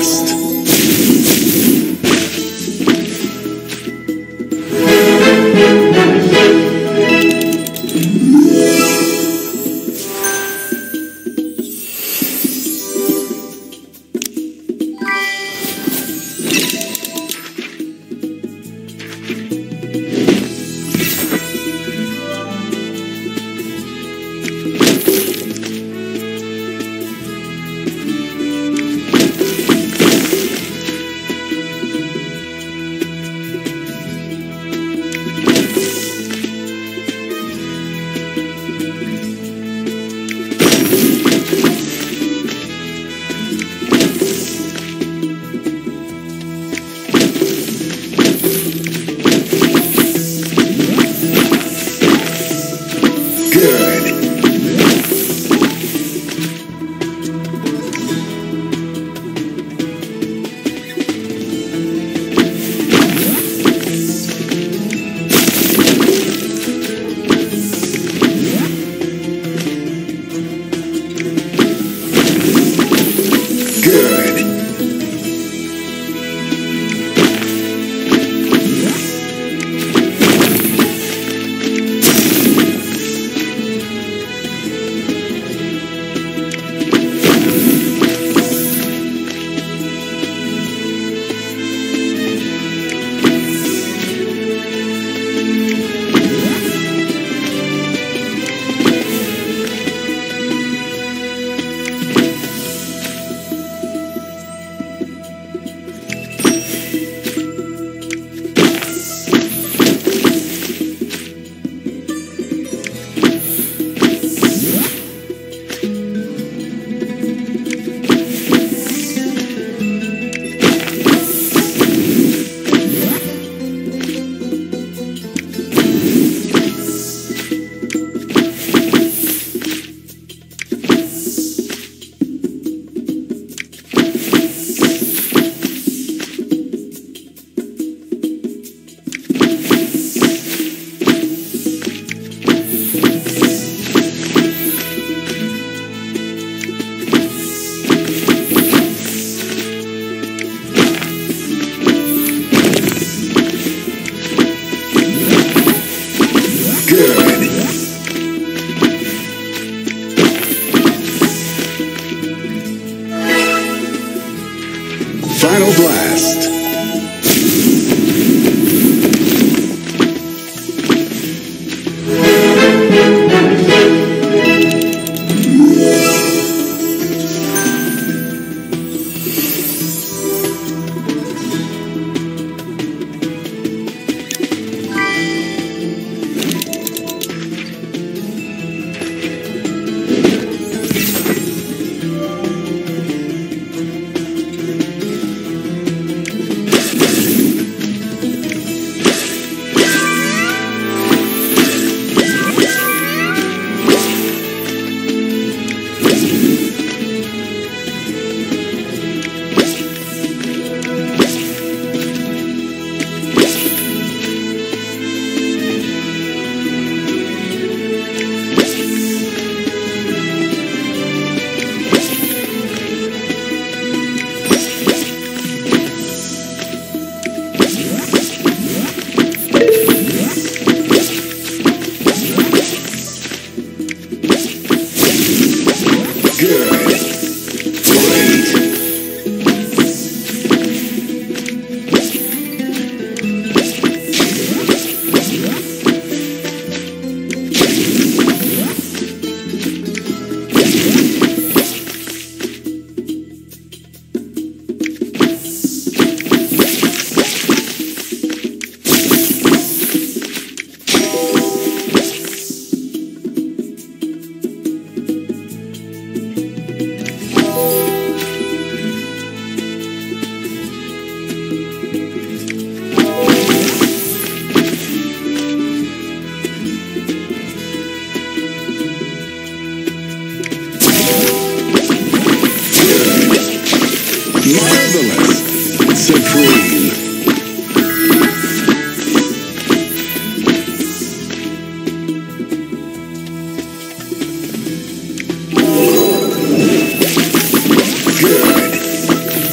best. Final blast.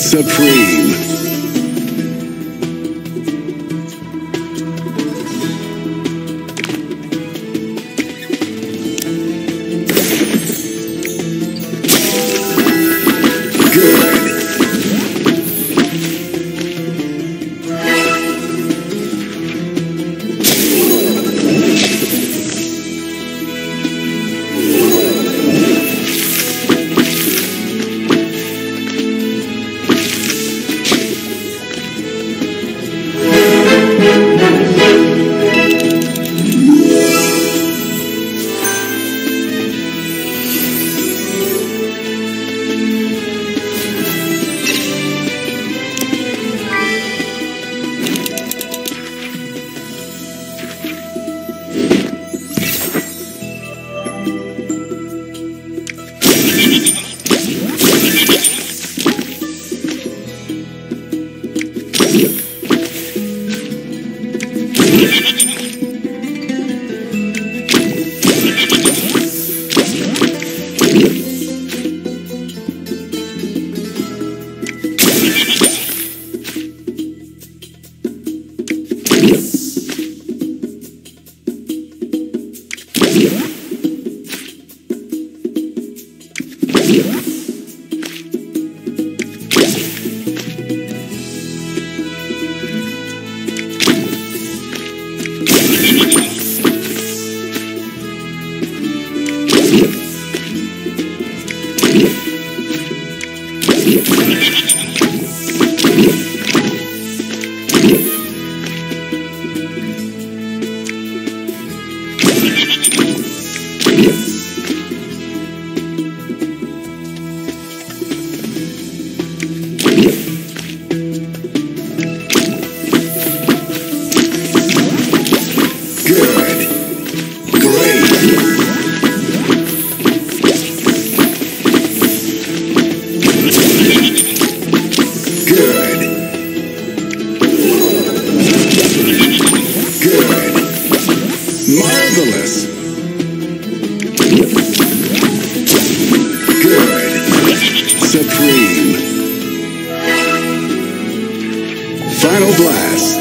supreme. Final blast.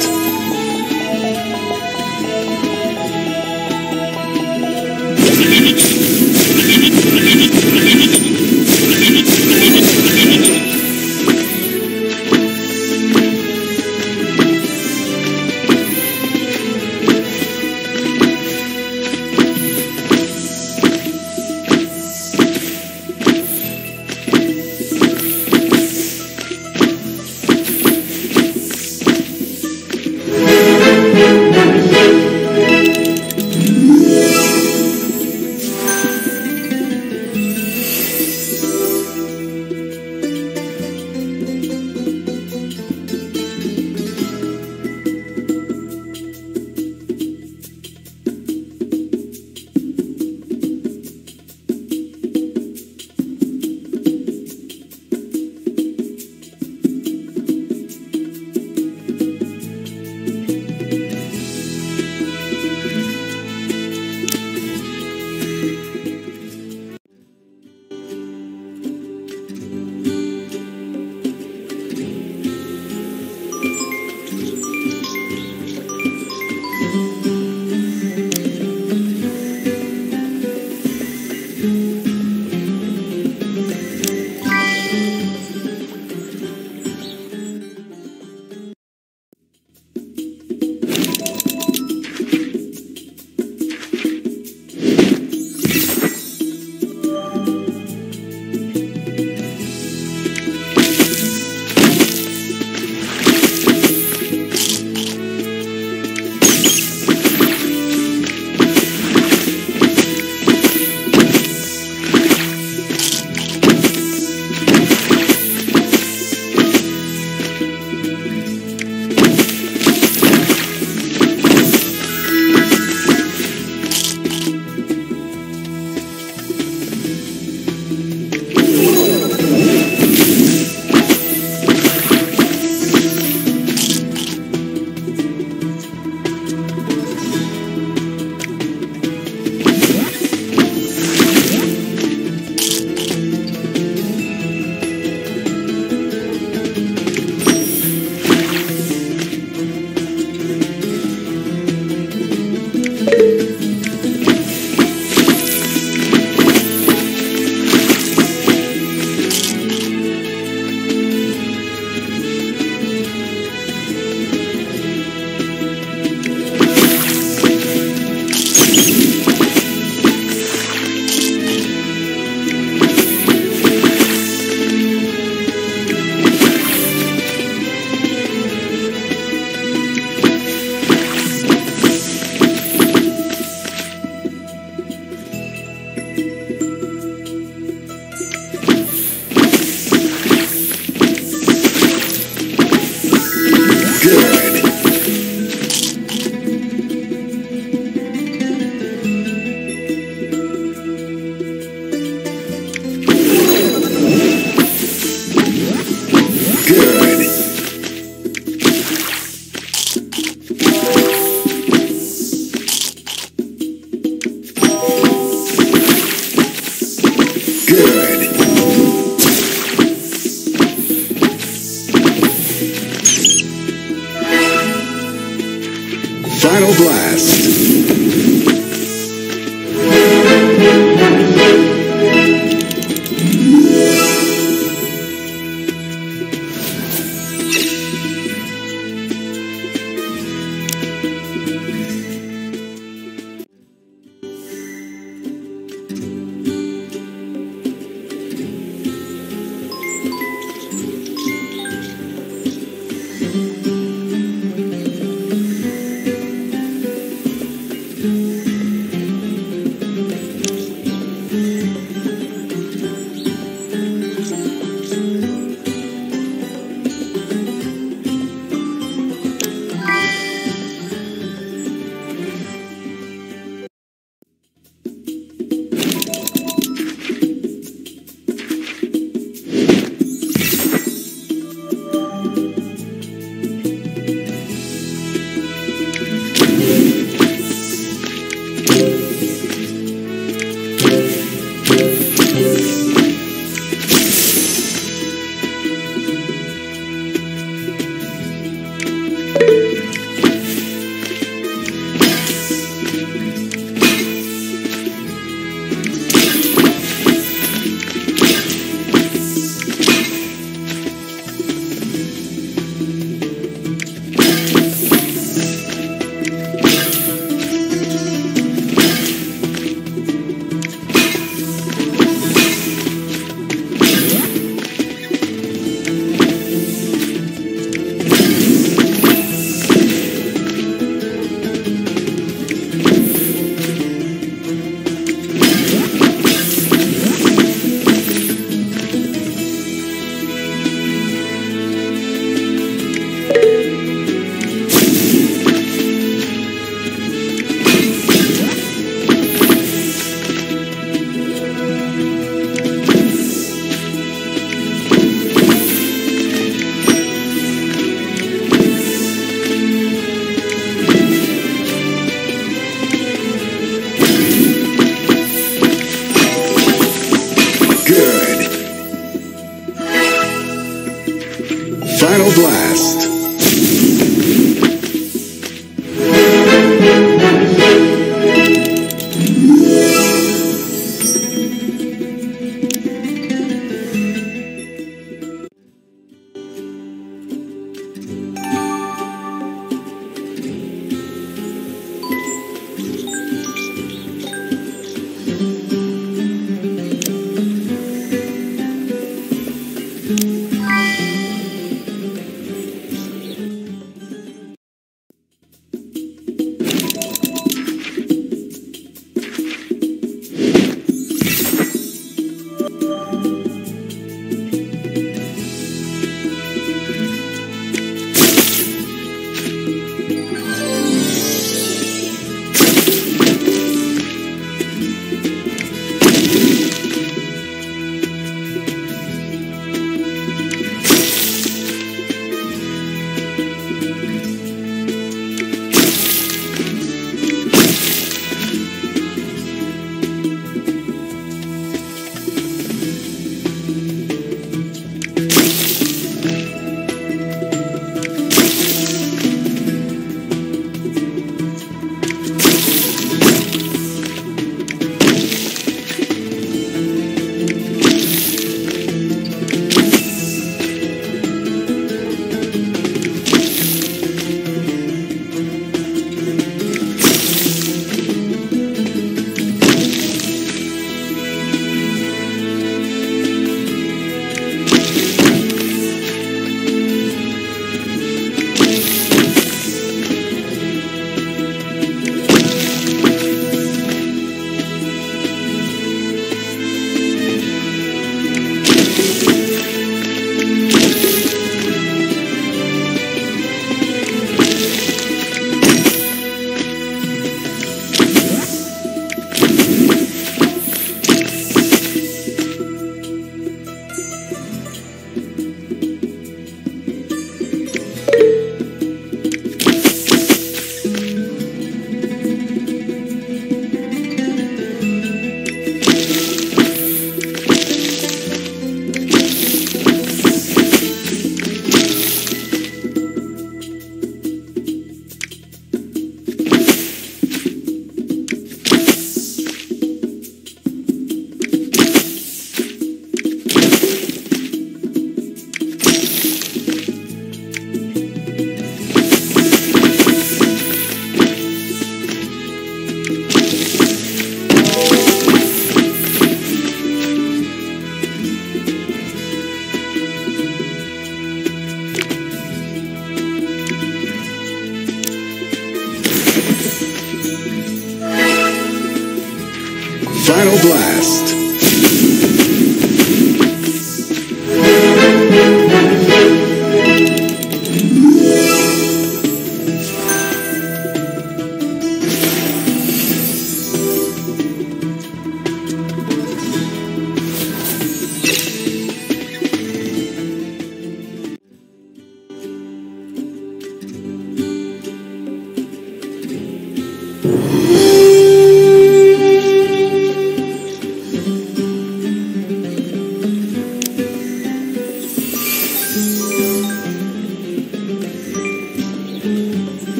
Blast.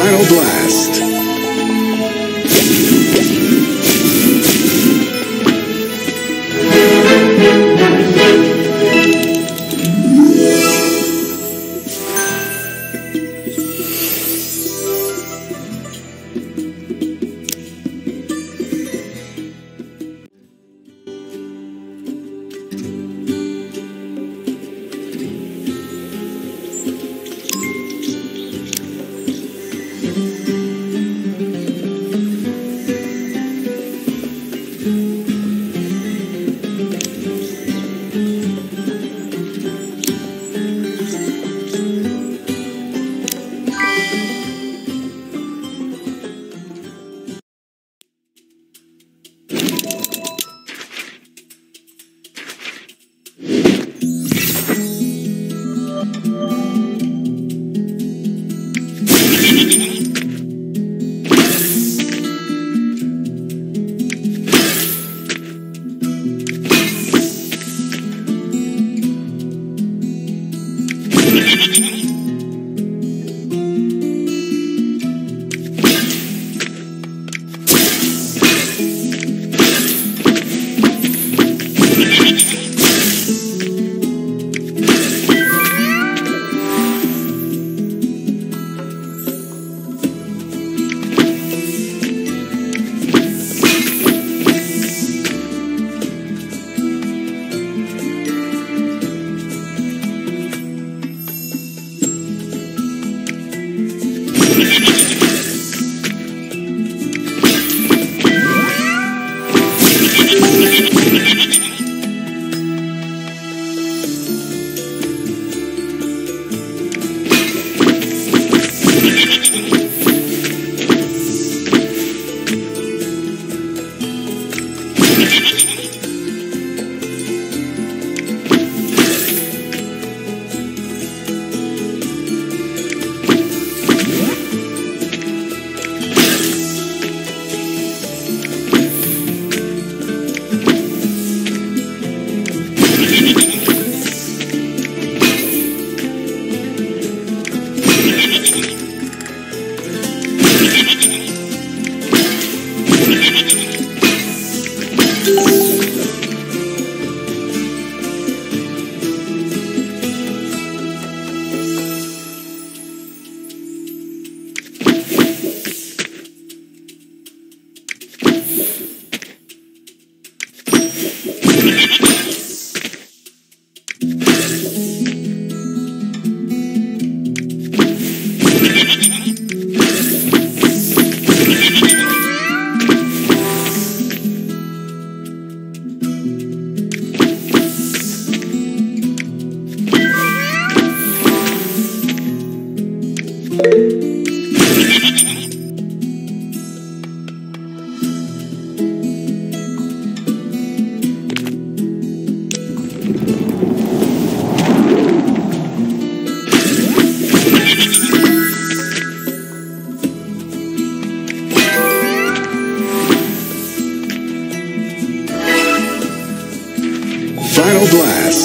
Final Blast. Final Blast.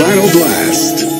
Final blast. Final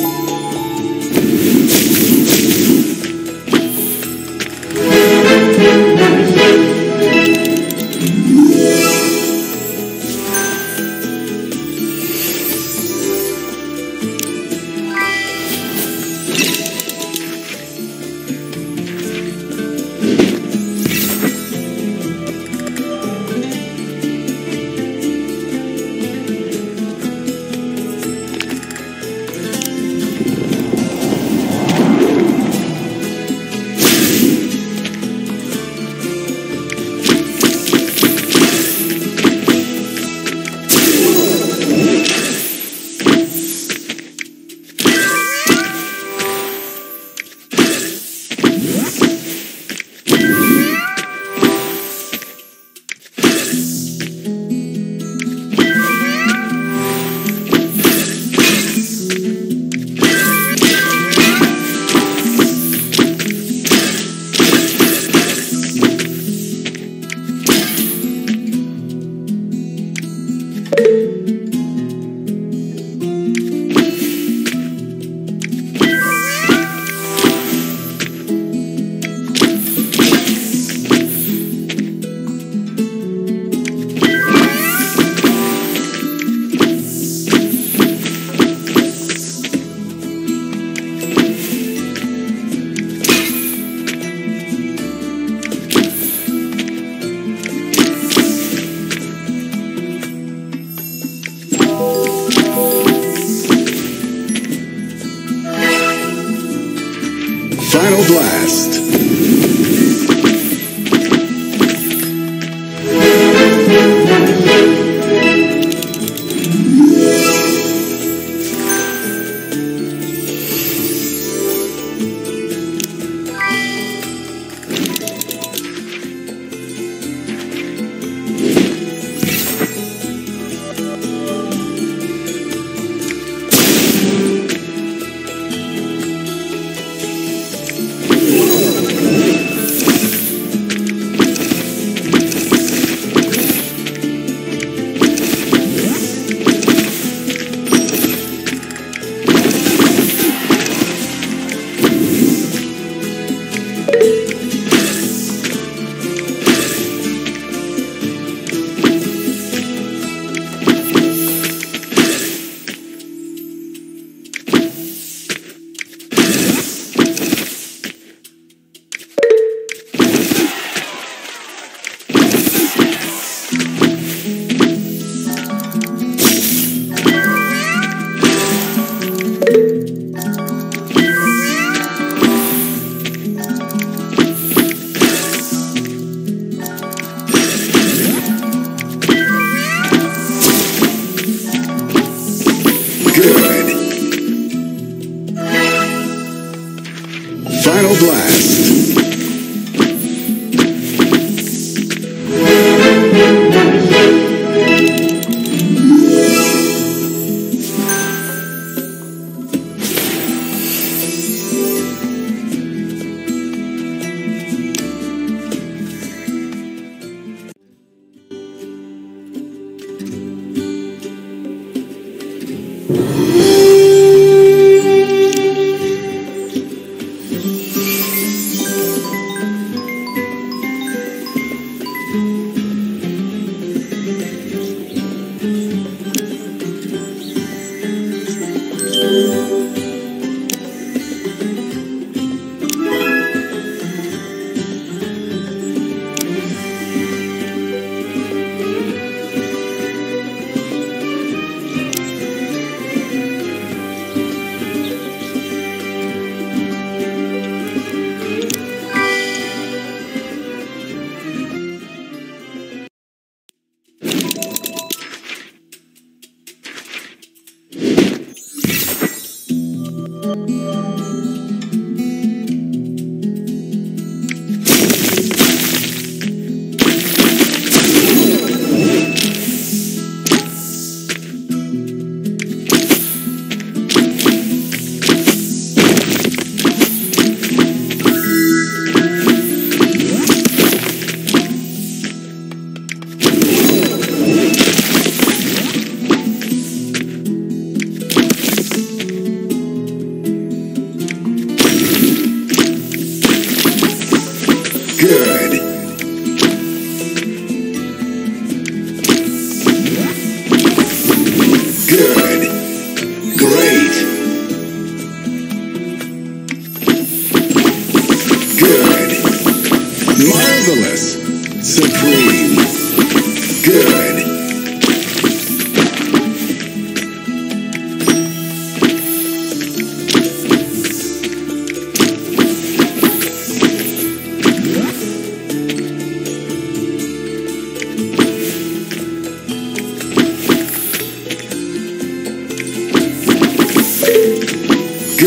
blast.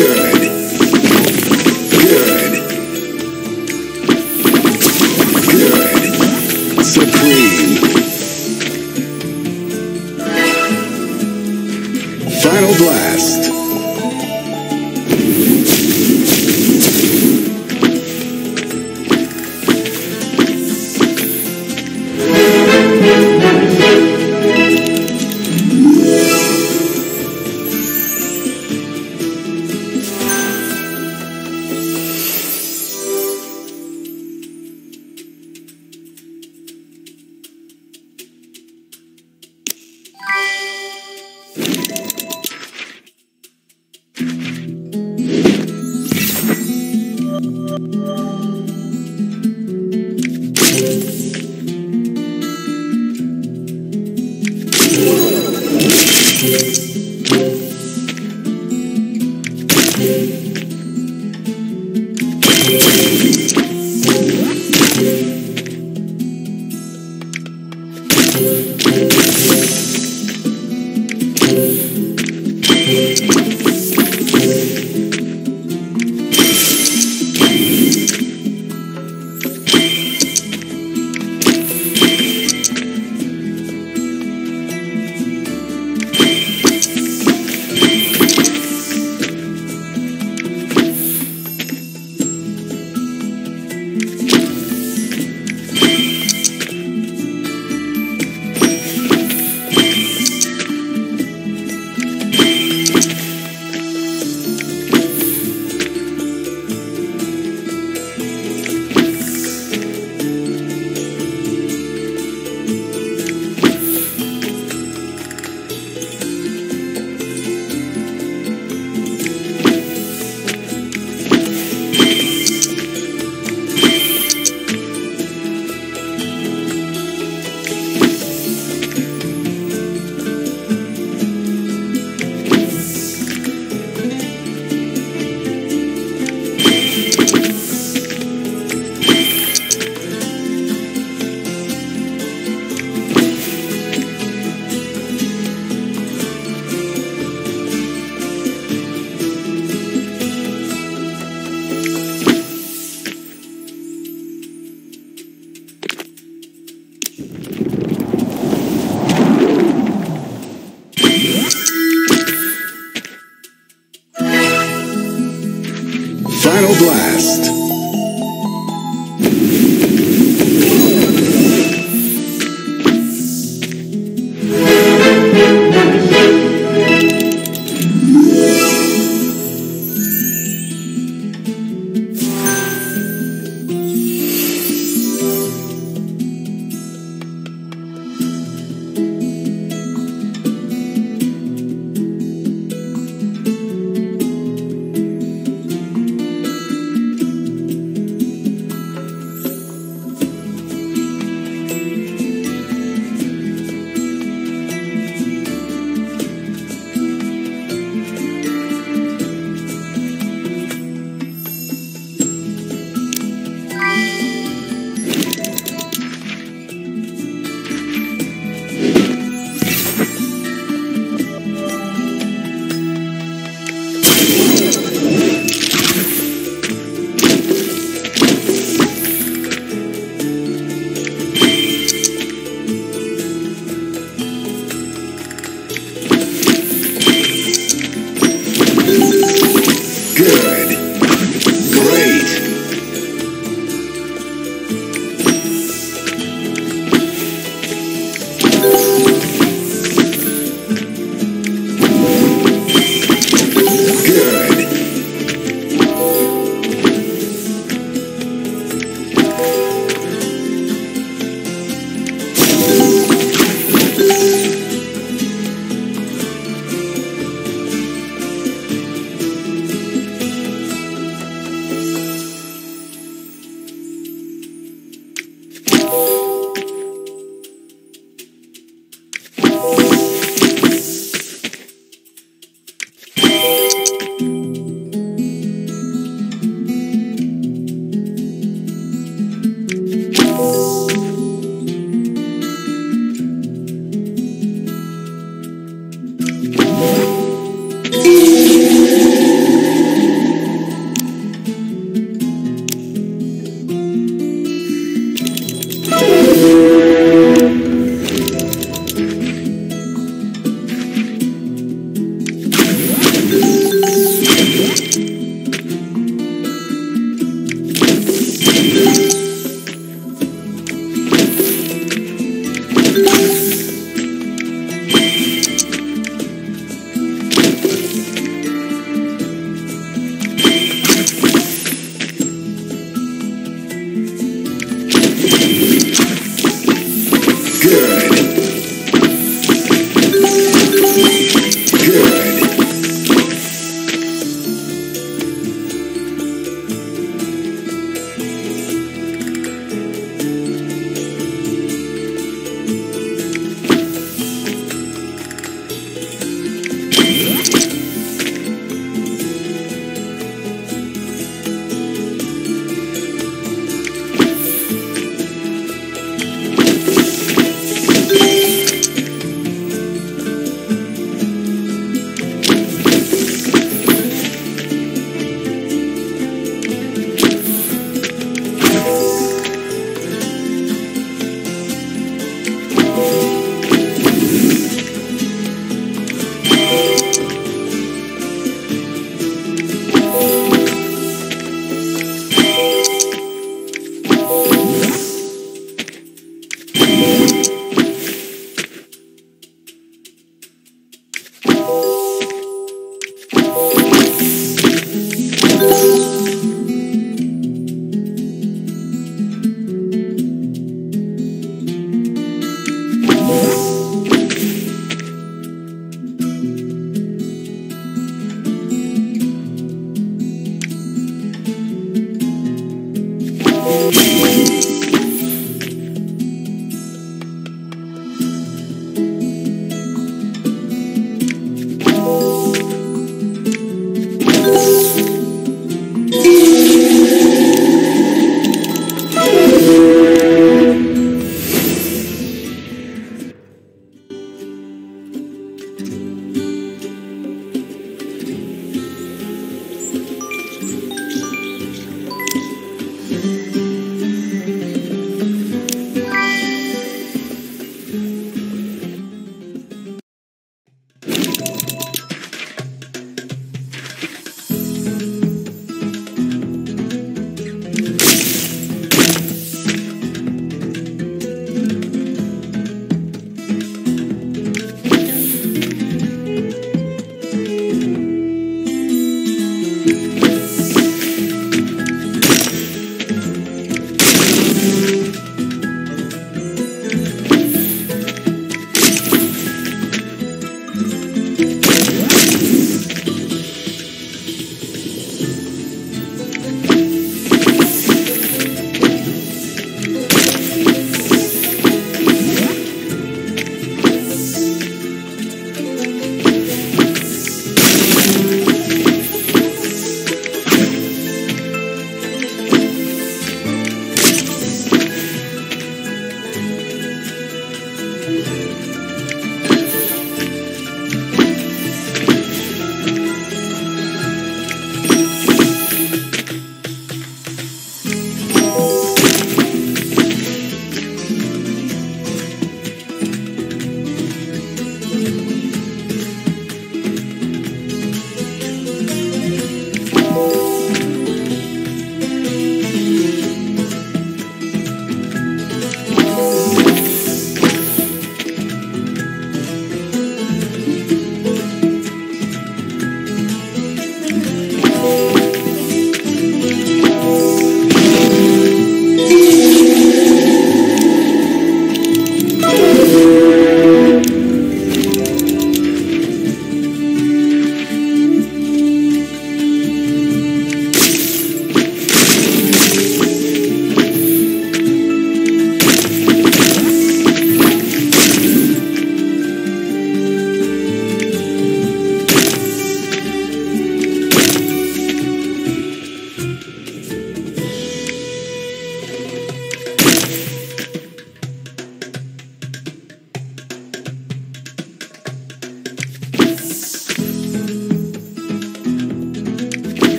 Good, supreme. Final blast. Final blast.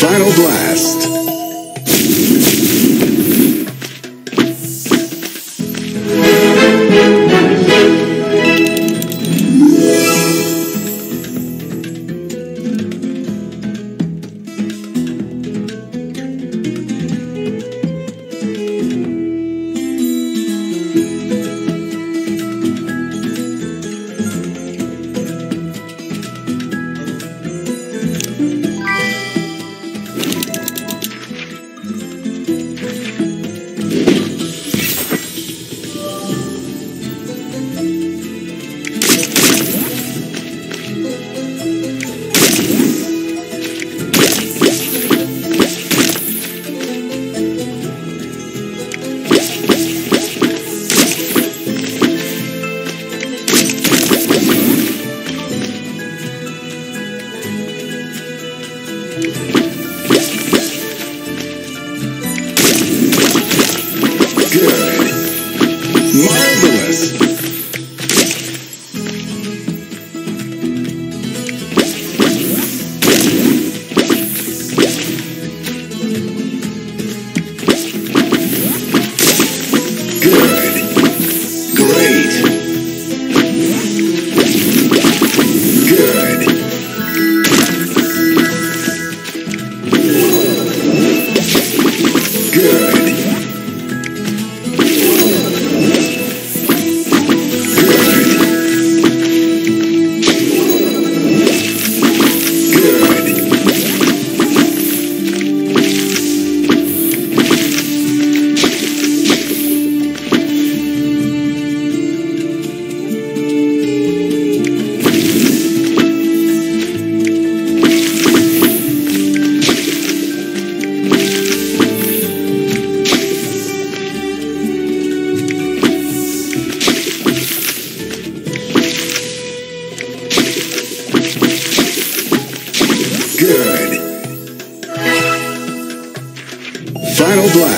Final blast. Marvelous! Final blast.